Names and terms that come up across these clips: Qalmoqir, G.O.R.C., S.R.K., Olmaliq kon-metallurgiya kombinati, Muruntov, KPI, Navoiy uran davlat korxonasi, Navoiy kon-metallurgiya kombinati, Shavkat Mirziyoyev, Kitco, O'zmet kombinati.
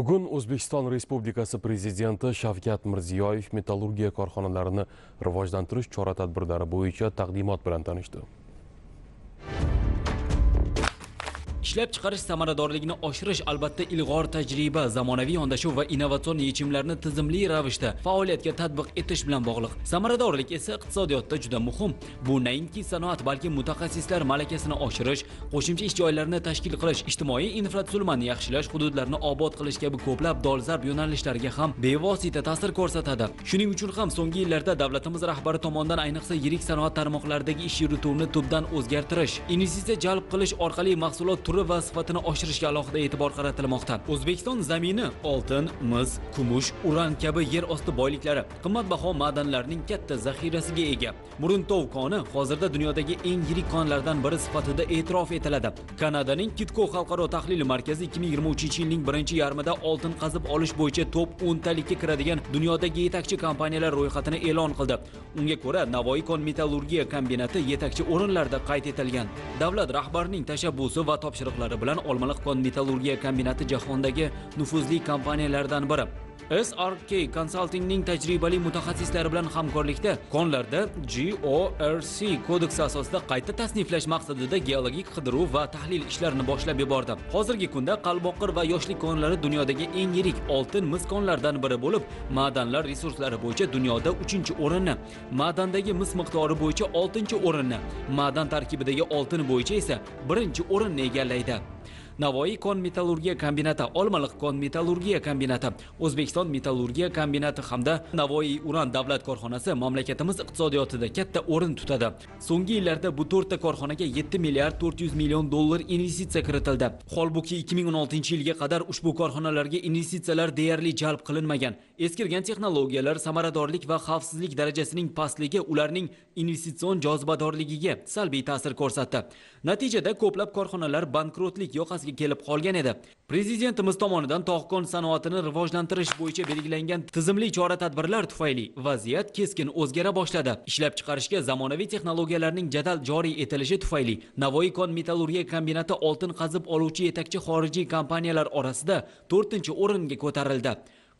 Bugun O'zbekiston Respublikasi Prezidenti Shavkat Mirziyoyev metallurgiya korxonalarini rivojlantirish chora-tadbirlari bo'yicha taqdimot bilan tanishdi. Ishlab chiqarish samaradorligini oshirish albatta ilg'or tajriba, zamonaviy yondashuv va innovatsion yechimlarni tizimli ravishda faoliyatga tatbiq etish bilan bog'liq. Samaradorlik esa iqtisodiyotda juda muhim. Bu nainki sanoat, balki mutaxassislar malakasini oshirish, qo'shimcha ish joylarini tashkil qilish, ijtimoiy infratuzilmani yaxshilash, hududlarni obod qilish kabi ko'plab dolzarb yo'nalishlarga ham bevosita ta'sir ko'rsatadi. Shuning uchun ham so'nggi yillarda davlatimiz rahbari tomonidan ayniqsa yirik sanoat tarmoqlaridagi ish yurituvni tubdan o'zgartirish, investitsiya jalb qilish orqali mahsulot turi va sifatini oshirishga alohida e'tibor qaratilmoqda. O'zbekiston zamini oltin, mis, kumush, uran kabi yer osti boyliklari, qimmatbaho madanlarning katta zaxirasiga ega. Muruntov koni hozirda dunyodagi eng yirik konlardan biri sifatida e'tirof etiladi. Kanadaning Kitco xalqaro tahlil markazi 2023-yilning birinchi yarmida oltin qazib olish bo'yicha top 10 talikka kiradigan dunyodagi yetakchi kompaniyalar ro'yxatini e'lon qildi. Unga ko'ra Navoiy kon-metallurgiya kombinati yetakchi o'rinlarda qayd etilgan. Davlat rahbarining tashabbusi va topshiriqlari bilan Olmaliq kon-metallurgiya kombinati jahondagi nufuzli kompaniyalardan biri. S.R.K. konsultingining tajribali mutaxassislari bilan hamkorlikda konlarda G.O.R.C. kodeksi asosida qayta tasniflash maqsadida geologik qidiruv va tahlil ishlarini boshlab yubordi. Hozirgi kunda Qalmoqir va yoshlik konlari dunyodagi eng yirik oltin mis konlardan biri bo'lib, madanlar resurslari bo'yicha dunyoda 3-o'rinni, madandagi mis miqdori bo'yicha 6-o'rinni, madan tarkibidagi oltin bo'yicha esa 1-o'rinni egallaydi. Navoiy kon-metallurgiya kombinati, Olmaliq kon-metallurgiya kombinati, O'zbekiston metallurgiya kombinati hamda Navoiy uran davlat korxonasi mamlakatimiz iqtisodiyotida katta o'rin tutadi. So'nggi yillarda bu 4 ta korxonaga 7 milliard 400 million dollar investitsiya kiritildi. Holbuki 2016-yilga qadar ushbu korxonalarga investitsiyalar deyarli jalb qilinmagan. Eskirgan texnologiyalar, samaradorlik va xavfsizlik darajasining pastligi ularning investitsion jozibadorligiga salbiy ta'sir ko'rsatdi. Natijada ko'plab korxonalar bankrotlik yoqasiga kelib qolgan edi. Prezidentimiz tomonidan tog'kon sanoatini rivojlantirish bo'yicha belgilangan tizimli chora-tadbirlar tufayli vaziyat keskin o'zgara boshladi. Ishlab chiqarishga zamonaviy texnologiyalarning jadal joriy etilishi tufayli Navoiy kon-metallurgiya kombinati oltin qazib oluvchi yetakchi xorijiy kompaniyalar orasida 4-o'ringa ko'tarildi.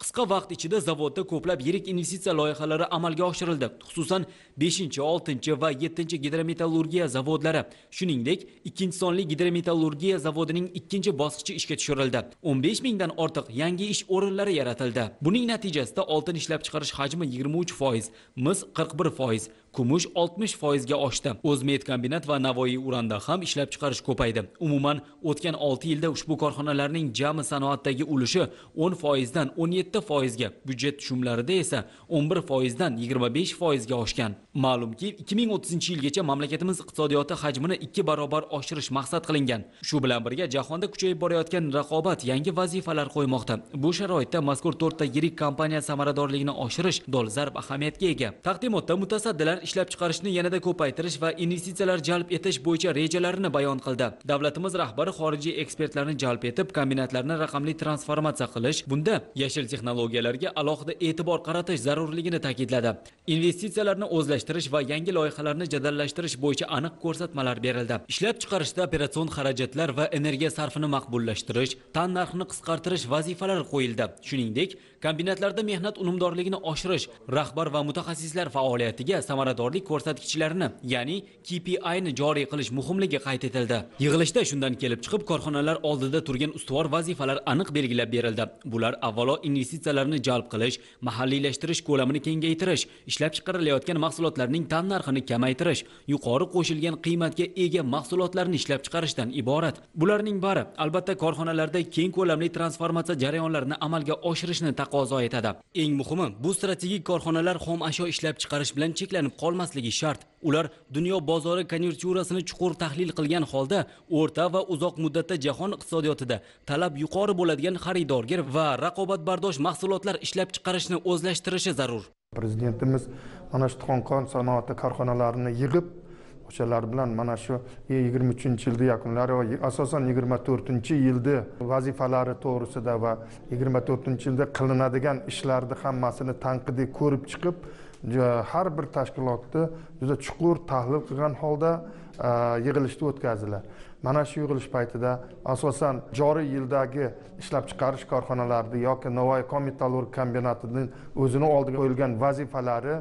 Qisqa vaqt ichida zavodda ko'plab yirik investitsiya loyihalari amalga oshirildi. Xususan 5, 6 va 7 gidrometallurgiya zavodlari, shuningdek 2-sonli gidrometallurgiya zavodining 2-bosqichi ishga tushirildi. 15 mingdan ortiq yangi ish o'rinlari yaratildi. Buning natijasida oltin ishlab chiqarish hajmi 23%, mis 41%, kumush 60% ga oshdi. O'zmet kombinat va Navoiy uranda ham ishlab chiqarish ko'paydi. Umuman o'tgan 6 yilda ushbu korxonalarning jami sanoatdagi ulushi 10% dan 17% ga, byudjet tushumlarida esa 11% dan 25% ga oshgan. Ma'lumki, 2030-yilgacha mamlakatimiz iqtisodiyoti hajmini 2 barobar oshirish maqsad qilingan. Shu bilan birga jahonda kuchayib borayotgan raqobat yangi vazifalar qo'ymoqda. Bu sharoitda mazkur 4 ta yirik kompaniya samaradorligini oshirish dolzarb ahamiyatga ega. Taqdimotda mutasaddilar ishlab chiqarishni yanada ko'paytirish va investitsiyalar jalb etish bo'yicha rejalarini bayon qildi. Davlatimiz rahbari xorijiy ekspertlarni jalb etib, kombinatlarni raqamli transformatsiya qilish, bunda yashil texnologiyalarga alohida e'tibor qaratish zarurligini ta'kidladi. Investitsiyalarni o'zlashtirish va yangi loyihalarni jadallashtirish bo'yicha aniq ko'rsatmalar berildi. Ishlab chiqarishda operatsion xarajatlar va energiya sarfini maqbullashtirish, tan narxini qisqartirish vazifalari qo'yildi. Shuningdek, kombinatlarda mehnat unumdorligini oshirish, rahbar va mutaxassislar faoliyatiga samaradorlik ko'rsatkichlarni, ya'ni KPI ni joriy qilish muhimligi qayd etildi. Yig'ilishda shundan kelib chiqib, korxonalar oldida turgan ustuvor vazifalar aniq belgilab berildi. Bular avvalo investitsiyalarni jalb qilish, mahalliylashtirish ko'lamini kengaytirish, ishlab chiqarilayotgan mahsulotlarning tan narxini kamaytirish, yuqori qo'shilgan qiymatga ega mahsulotlarni ishlab chiqarishdan iborat. Bularning bari albatta korxonalarda keng ko'lamli transformatsiya jarayonlarini amalga oshirishni taqozo etadi. Eng muhimi, bu strategik korxonalar xom ashyo ishlab chiqarish bilan cheklanib qolmasligi shart. Ular dunyo bozori konyunkturasini chuqur tahlil qilgan holda o'rta va uzoq muddatda jahon iqtisodiyotida talab yuqori bo'ladigan xaridorgir va raqobatbardosh mahsulotlar ishlab chiqarishni o'zlashtirishi zarur. Prezidentimiz mana shu tog'kon sanoati korxonalarini yig'ib, o'shalar bilan mana shu 23-yilda yakunlari va asosan 24-yilda vazifalari to'g'risida va 24-yilda qilinadigan ishlarni hammasini tanqidiy ko'rib chiqib, har bir tashkilotni juda chuqur tahlil qilgan holda yig'ilishda o'tkaziladi. Mana shu yig'ilish paytida asosan joriy yildagi ishlab chiqarish korxonalarida yoki Navoiy kon-metallurgiya kombinatining o'zini oldiga qo'yilgan vazifalari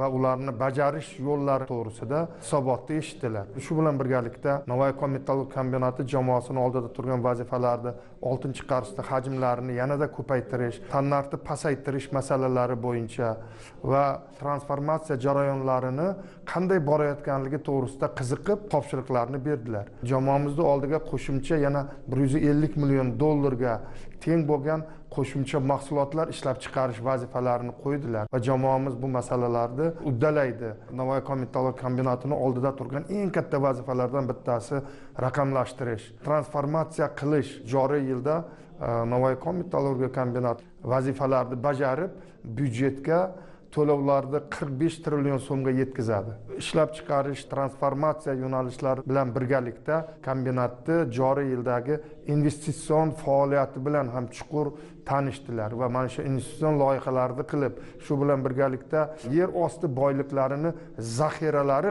va ularni bajarish yo'llari to'g'risida hisobotda eshitdilar. Shu bilan birgalikda Navoiy kon-metallurgiya kombinati jamoasining oldida turgan vazifalarni oltin chiqarishda hajmlarini yanada ko'paytirish, tannarxni pasaytirish masalalari bo'yicha va transformatsiya jarayonlarini qanday borayotganligi to'g'risida qiziqib topshiriqlarni berdilar. Jamoamizda oldiga qo'shimcha yana 150 million dollarga teng bo'lgan qo'shimcha mahsulotlar ishlab chiqarish vazifalarini qo'ydilar va jamoamiz bu masalalarni uddalaydi. Navoiy kon-metallurgiya kombinatining oldida turgan eng katta vazifalardan bittasi raqamlashtirish, transformatsiya qilish. Joriy yilda Navoiy kon-metallurgiya kombinati vazifalarini bajarib, byudjetga to'lovlarni 45 trillion so'mga yetkazadi. Ishlab chiqarish, transformatsiya yo'nalishlari bilan birgalikda kombinatni joriy yildagi investitsion faoliyati bilan ham chuqur tanishdilar va mana shu investitsion loyihalarni qilib, shu bilan birgalikda yer osti boyliklarini zaxiralari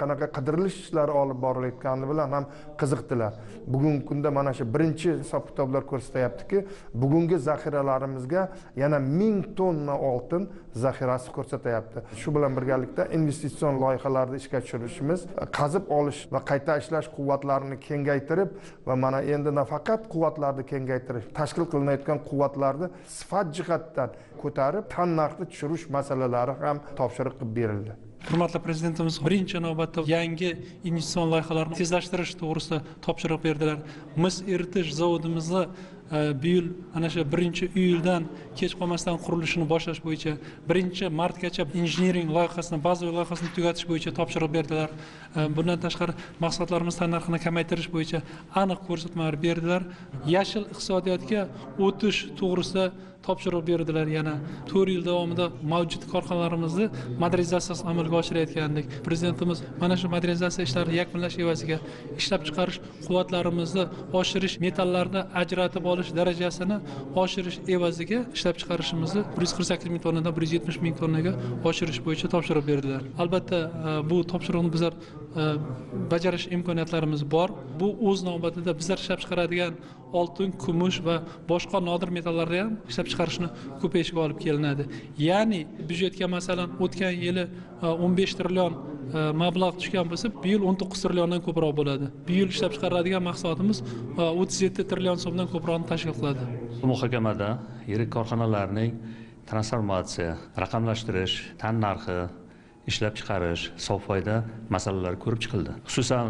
qanaqa qidirilish ishlari olib borilayotgani bilan ham qiziqdilar. Bugungi kunda mana shu birinchi hisob-kitoblar ko'rsatyaptiki, bugungi zaxiralarimizga yana 1000 tonna oltin zaxirasi ko'rsatyapti. Shu bilan birgalikda investitsion loyihalarni ishga tushirishimiz, qazib olish va qayta ishlash quvvatlarini kengaytirib va mana endi nafaqat quvvatlarni kengaytirish, tashkil qilinayotgan quvvatlarni sifat jihatdan ko'tarib, tannarxni tushirish masalalari ham topshiriq qilib berildi. Hurmatli prezidentimiz birinchi navbatda yangi investitsion loyihalarni tezlashtirish to'g'risida topshiriq berdilar. Mis eritish zavodimizni bu yil ana shu 1-iyuldan kech qolmasdan qurilishini boshlash bo'yicha 1 martgacha injiniring loyihasini, bazaviy loyihasini tugatish bo'yicha topshiriq berdilar. Bundan tashqari mahsulotlarimiz narxini kamaytirish bo'yicha aniq ko'rsatmalar berdilar. Yashil iqtisodiyotga o'tish to'g'risida topshiriq berdilar. Yana 4 yil davomida mavjud korxonalarimizni modernizatsiyasini amalga oshirayotgandik. Prezidentimiz mana shu modernizatsiya ishlarini yakunlash evasiga ishlab chiqarish quvvatlarimizni oshirish, metallarni ajratib olish darajasini oshirish evaziga ishlab chiqarishimizni 148 ming tonnadan 170 ming tonnaga oshirish bo'yicha topshiriq berdilar. Albatta, bu topshiriqni bizlar bajarish imkoniyatlarimiz bor. Bu o'z navbatida bizlar ishlab chiqaradigan oltin, kumush va boshqa nodir metallarni ham ishlab chiqarishni ko'payishga olib kelinadi. Ya'ni byudjetga masalan o'tgan yili 15 trillion mablag' tushgan bo'lsa, bu yil 19 trilliondan ko'proq bo'ladi. Bu yil ishlab chiqariladigan mahsulotimiz 37 trillion so'mdan ko'proqni tashkil qiladi. Muhokamada yirik korxonalarning transformatsiya, raqamlashtirish, tannarxi, ishlab chiqarish, sof foyda masalalari ko'rib chiqildi. Xususan,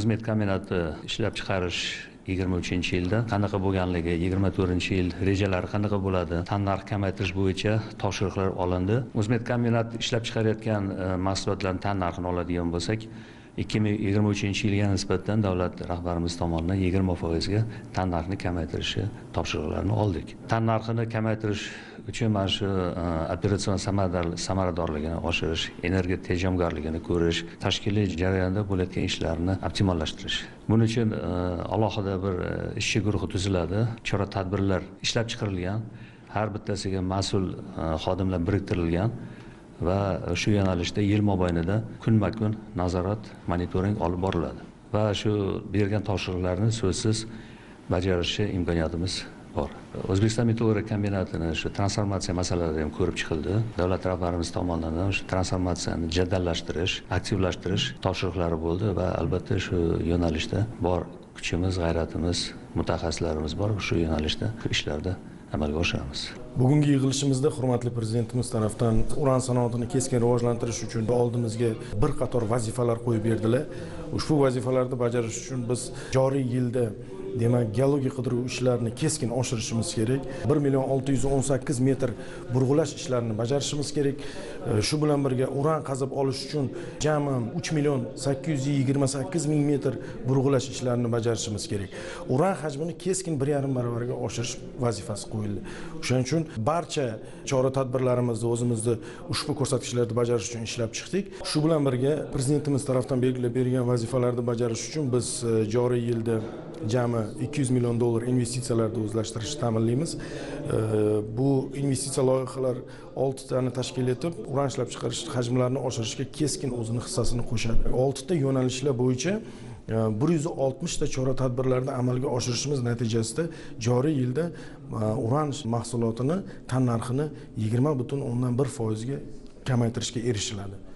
O'zmet kombinati ishlab chiqarish 23-yilda qanaqa bo'lganligi, 24-yil rejalari qanaqa bo'ladi, tannarx kamaytirish bo'yicha topshiriqlar olindi. O'zmet kombinati ishlab chiqarayotgan mahsulotlarning tannarxini oladigan bo'lsak, 2023-yilga nisbatan davlat rahbarimiz tomonidan 20% ga tannarxni kamaytirishi topshiriqlarini oldik. Tannarxini kamaytirish uchun mana shu operatsion samaradorligini oshirish, energiya tejamkorligini ko'rish, tashkiliy jarayonda bo'layotgan ishlarni optimallashtirish. Buning uchun alohida bir ishchi guruhi tuziladi. Chora-tadbirlar ishlab chiqarilgan, har bittasiga mas'ul xodimlar biriktirilgan va shu yo'nalishda yil mobaynida kunma-kun nazorat, monitoring olib boriladi va shu bergan topshiriqlarni so'zsiz bajarishi imkoniyatimiz bor. O'zbekiston metallurgiya kombinatining shu transformatsiya masalalari ham ko'rib chiqildi. Davlat rahbarimiz tomonidan shu transformatsiyani jadallashtirish, aktivlashtirish topshiriqlari bo'ldi va albatta shu yo'nalishda bor kuchimiz, g'ayratimiz, mutaxassislarimiz bor, shu yo'nalishda ishlarda amalga oshiramiz. Bugungi yig'ilishimizda hurmatli prezidentimiz tarafdan uran sanoatini keskin rivojlantirish uchun oldimizga bir qator vazifalar qo'yib berdilar. Ushbu vazifalarni bajarish uchun biz joriy yilda demak, geologik qidiruv ishlarini keskin oshirishimiz kerak. 1,618 million metr burg'ulash ishlarini bajarishimiz kerak. Shu bilan birga uran qazib olish uchun jami 3,828 million metr burg'ulash ishlarini bajarishimiz kerak. Uran hajmini keskin 1,5 baravarga oshirish vazifasi qo'yildi. O'shaning uchun barcha chora-tadbirlarimizni o'zimizda ushbu ko'rsatkichlarni bajarish uchun ishlab chiqdik. Shu bilan birga prezidentimiz tarafdan belgilab bergan vazifalarni bajarish uchun biz joriy yilda jami $200 million investitsiyalarni o'zlashtirishni ta'minlaymiz. Bu investitsiya loyihalar 6 tani tashkil etib, uran ishlab chiqarish hajmlarini oshirishga keskin o'zini hissasini qo'shadi. 6 ta yo'nalishlar bo'yicha 160 ta chora-tadbirlarni amalga oshirishimiz natijasida joriy yilda uran mahsulotini tannarxini 20.1% ga kamaytirishga erishiladi.